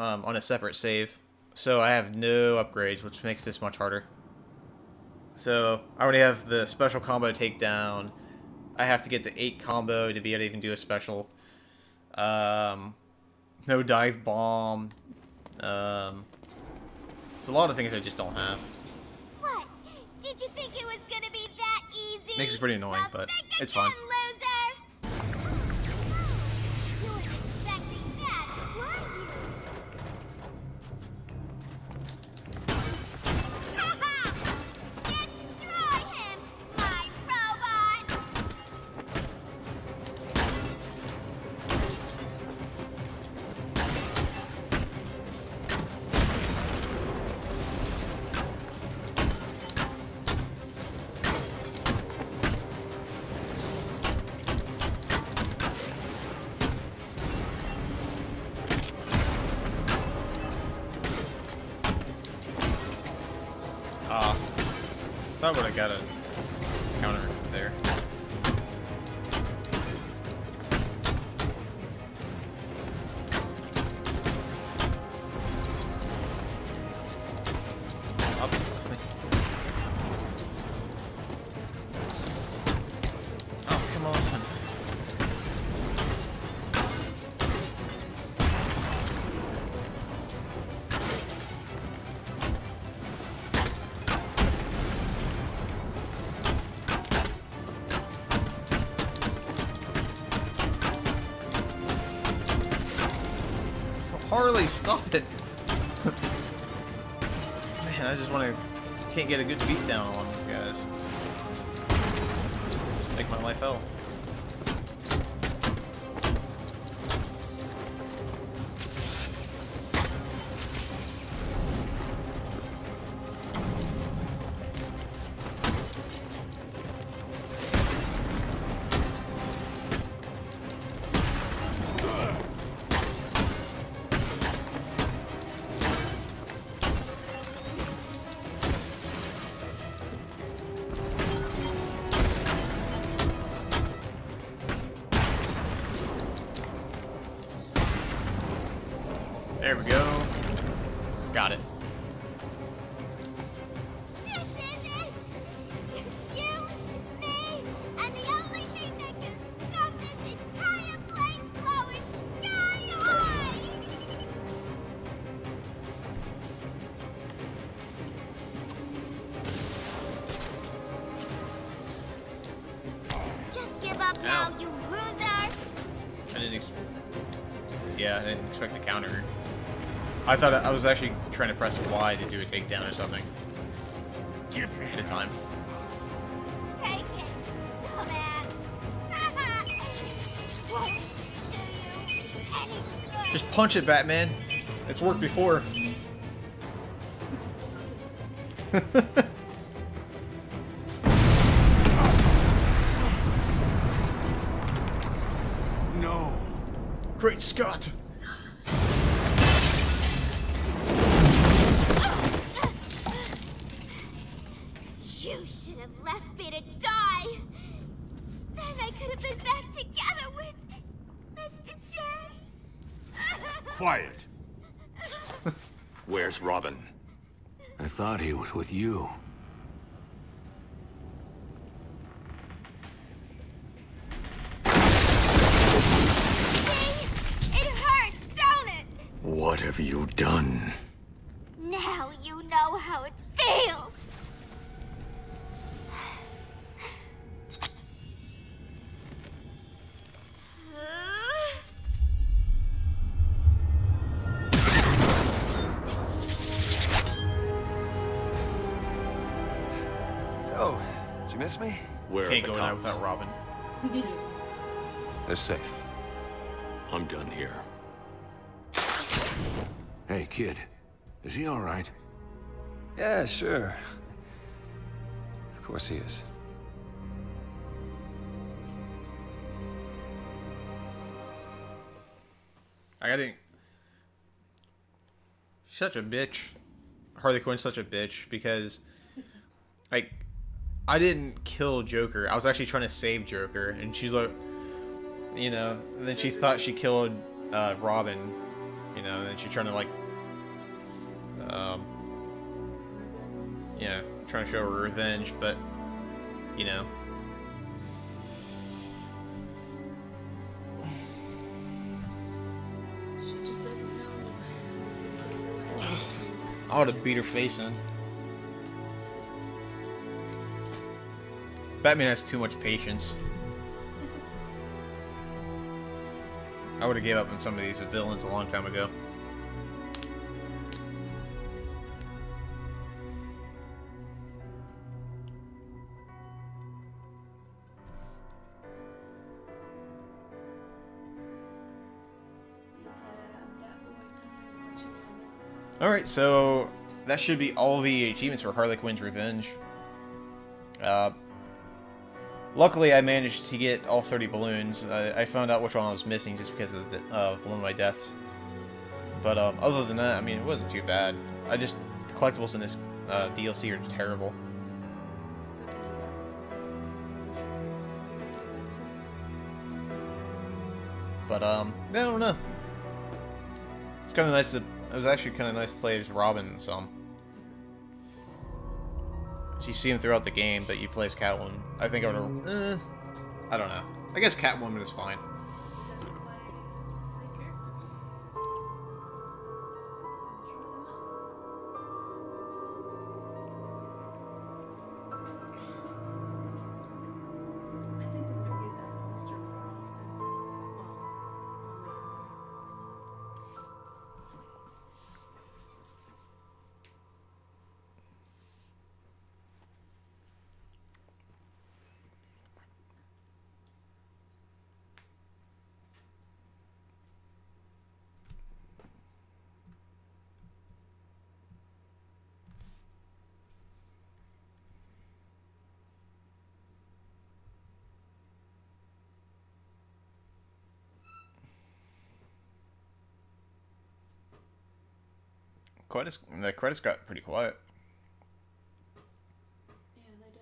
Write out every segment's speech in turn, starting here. on a separate save. So I have no upgrades, which makes this much harder. So I already have the special combo takedown. I have to get to 8 combo to be able to even do a special. No dive bomb. A lot of things I just don't have. What? Did you think it was gonna be that easy? Makes it pretty annoying, but it's fine. I would have got a counter there. Up. Oh, come on. Harley, stop it! Man, I just can't get a good beat down on these guys. Just make my life hell. There we go. Got it. This is it! It's you, me, and the only thing that can stop this entire plane blowing sky high! Just give up now, you loser! I didn't expect the counter. I thought I was actually trying to press Y to do a takedown or something. Give me the time. Take it, dumbass. Just punch it, Batman. It's worked before. No. Great Scott. You should have left me to die. Then I could have been back together with Mr. J. Quiet. Where's Robin? I thought he was with you. See? It hurts, don't it? What have you done? Now you know how it feels. So, did you miss me? Can't go out without Robin. They're safe. I'm done here. Hey, kid. Is he all right? Yeah, sure. Of course he is. I gotta... Such a bitch. Harley Quinn's such a bitch because, like... I didn't kill Joker. I was actually trying to save Joker, and she's like, you know, and then she thought she killed Robin, you know, and she's trying to, like, yeah, trying to show her revenge, but, you know. She just doesn't know. I would have beat her face in. Batman has too much patience. I would have gave up on some of these villains a long time ago. Alright, so that should be all the achievements for Harley Quinn's Revenge. Luckily, I managed to get all 30 balloons. I found out which one I was missing just because of, one of my deaths. But other than that, I mean, it wasn't too bad. I just... the collectibles in this DLC are terrible. But, I don't know. It's kind of nice to... it was actually kind of nice to play as Robin in some. So you see him throughout the game, but you play as Catwoman. I think I would have... I don't know. I guess Catwoman is fine. The credits got pretty quiet. Yeah, they did.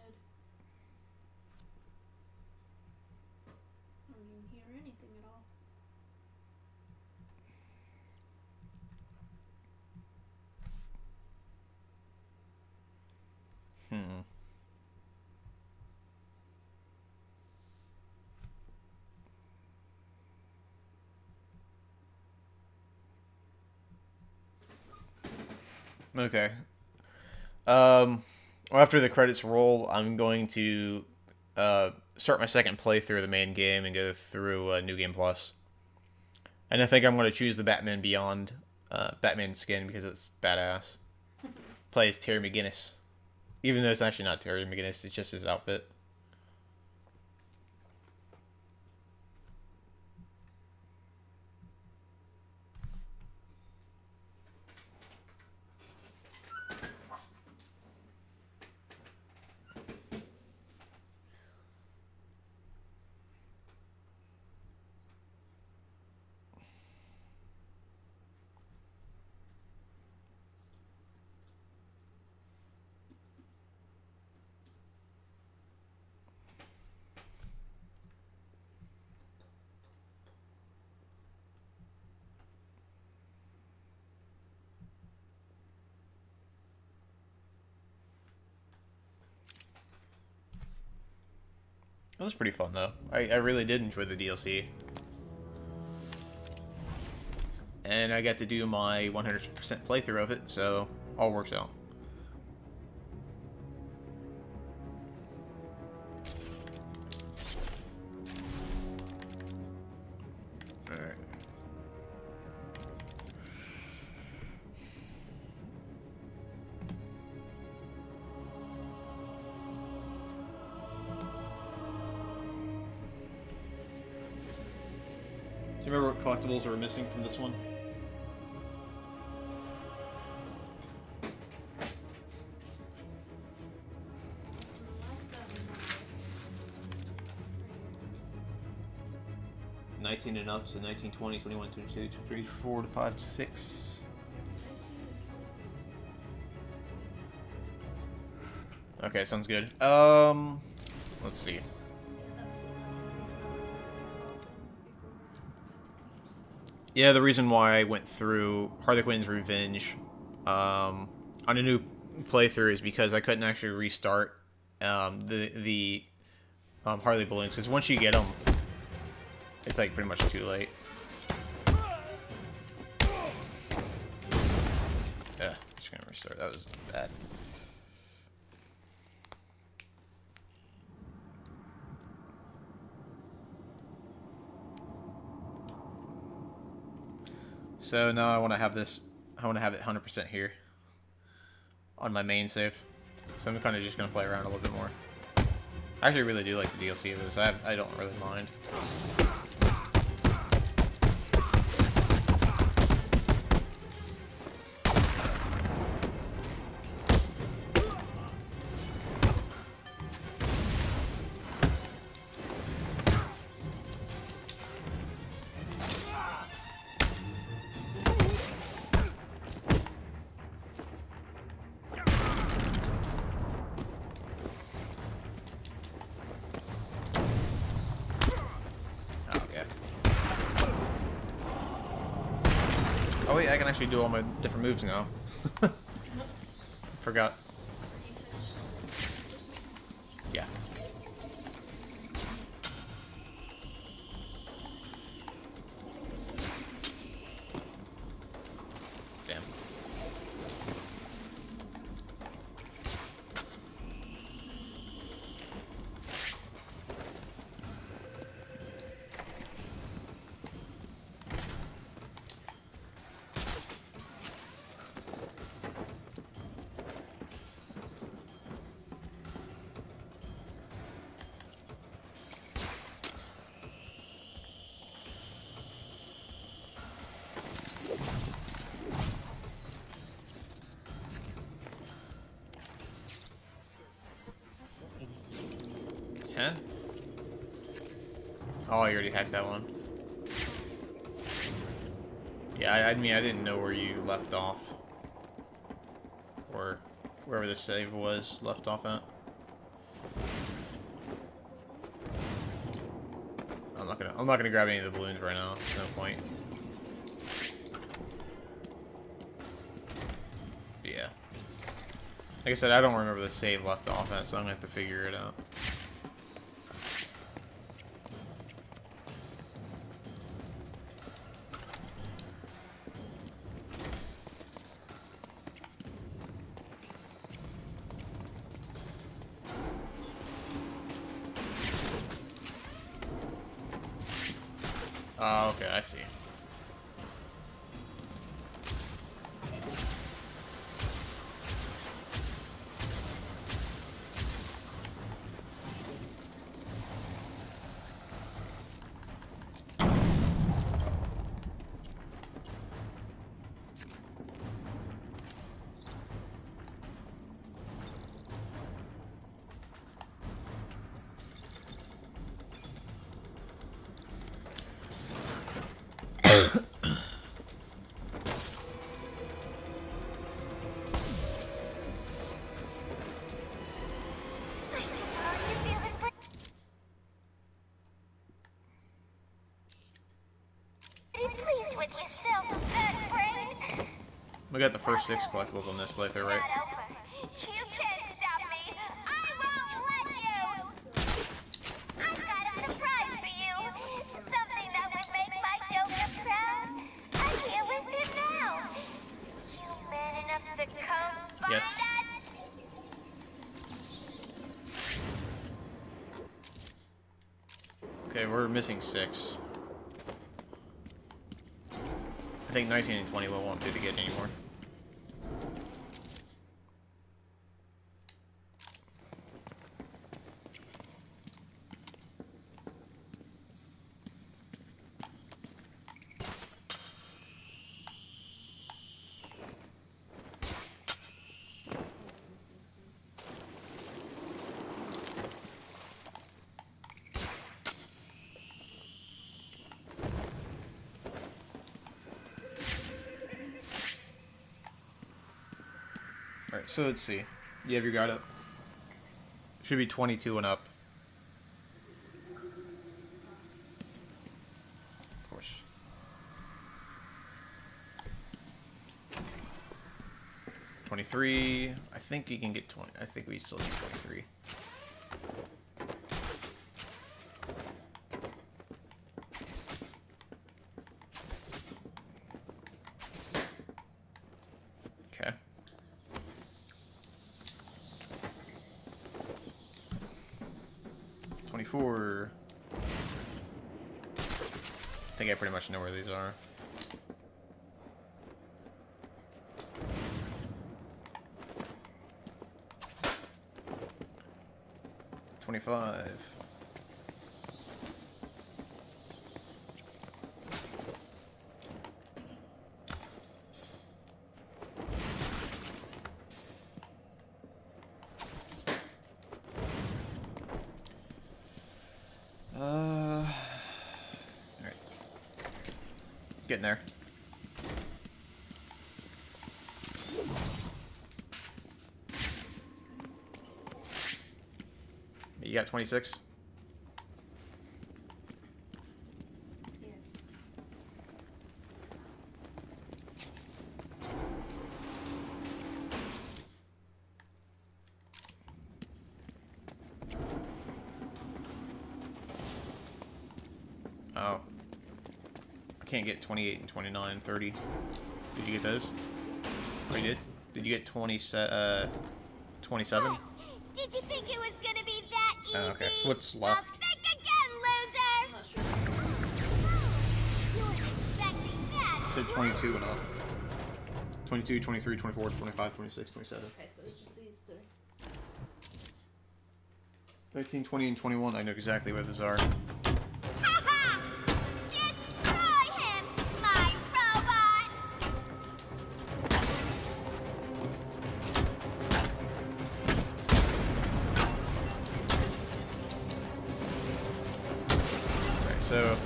I don't even hear anything at all. Okay. Well, after the credits roll, I'm going to start my second playthrough of the main game and go through New Game Plus. And I think I'm going to choose the Batman Beyond Batman skin because it's badass. Play as Terry McGinnis. Even though it's actually not Terry McGinnis, it's just his outfit. It was pretty fun, though. I really did enjoy the DLC. And I got to do my 100% playthrough of it, so all works out. Alright. Do you remember what collectibles were missing from this one? Mm-hmm. 19 and up, so 19, 20, 21, 22, 23, 24, 5, 6. Okay, sounds good. Let's see. Yeah, the reason why I went through Harley Quinn's Revenge on a new playthrough is because I couldn't actually restart the Harley balloons, because once you get them, it's like pretty much too late. Yeah, just gonna restart. That was bad. So now I want to have this. I want to have it 100% here on my main save. So I'm kind of just gonna play around a little bit more. I actually really do like the DLC of this. I don't really mind. I can actually do all my different moves now. Forgot. Yeah. Damn. Huh? Oh, I already hacked that one. Yeah, I mean, I didn't know where you left off. Or wherever the save was left off at. I'm not gonna grab any of the balloons right now. There's no point. Yeah. Like I said, I don't remember the save left off at, so I'm gonna have to figure it out. Oh, okay, I see. We got the first 6 collectibles on this playthrough, right? You can't stop me. I won't let you. I've got a surprise for you. Something that would make my Joker proud. I'm here with him now. You man enough to come by that? Okay, we're missing 6. I think 19 and 20 we won't do to get anymore. Alright, so let's see. You have your guard up. Should be 22 and up. Of course. 23. I think you can get 20. I think we still need 23. Okay. $24. I think I pretty much know where these are. $25. All right, getting there. You got 26? Yeah. Oh. I can't get 28 and 29 and 30. Did you get those? Oh, you did? Did you get 27? Oh, did you think it was gonna oh, okay, so what's left? I'll think again, loser! You weren't expecting that. I said 22 and up. 22, 23, 24, 25, 26, 27. Okay, so it's just these three. 13, 20, and 21. I know exactly where those are. Haha! Destroy him, my robot! So,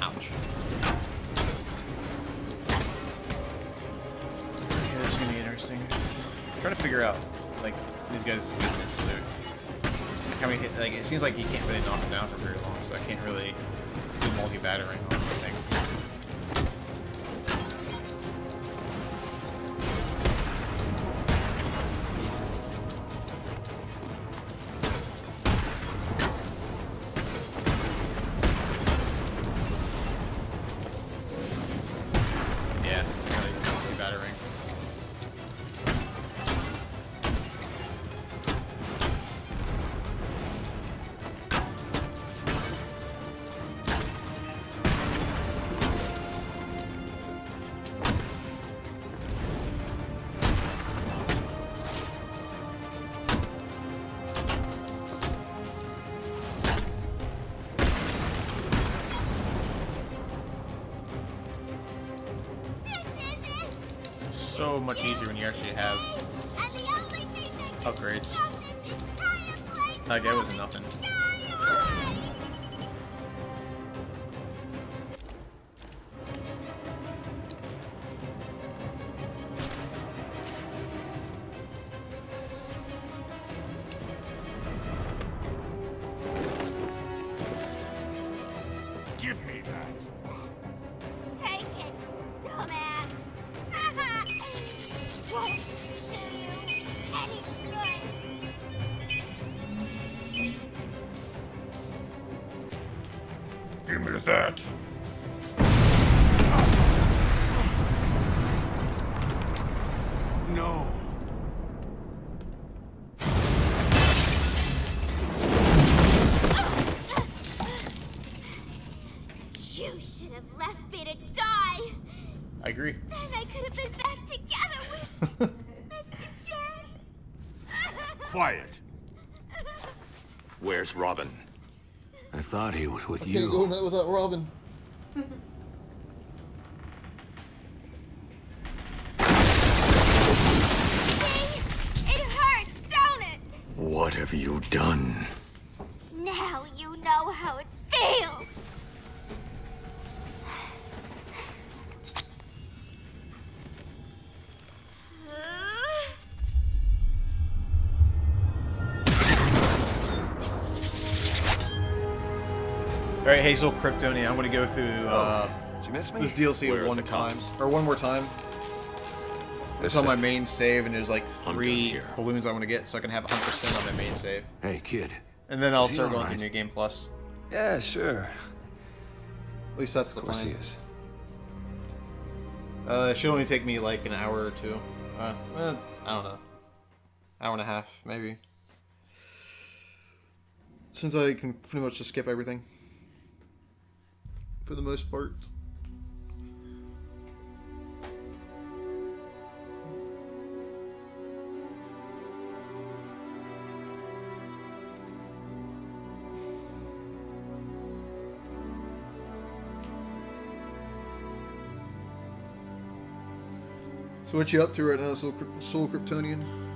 ouch. Okay, this is gonna be interesting. I'm trying to figure out, like, these guys' weakness. How many hit? Like, it seems like you can't really knock them down for very long, so I can't really do multi-battering on anything. So much easier when you actually have upgrades. Like, that wasn't nothing. Give me that. Give me that. No. You should have left me to die. I agree. Then I could have been back together with Mr. Jared. Quiet. Where's Robin? I thought he was with you. I can't go night without Robin. See? It hurts, don't it? What have you done? Now you know how it feels. Alright, Hazel Kryptonian, I'm gonna go through this DLC one more time. It's on my main save, and there's like 3 balloons I want to get, so I can have 100% on my main save. Hey, kid. And then I'll start going through New Game Plus. Yeah, sure. At least that's the plan. It should only take me like an hour or two. I don't know. Hour and a half, maybe. Since I can pretty much just skip everything. For the most part. So what you up to right now, Soul Kryptonian?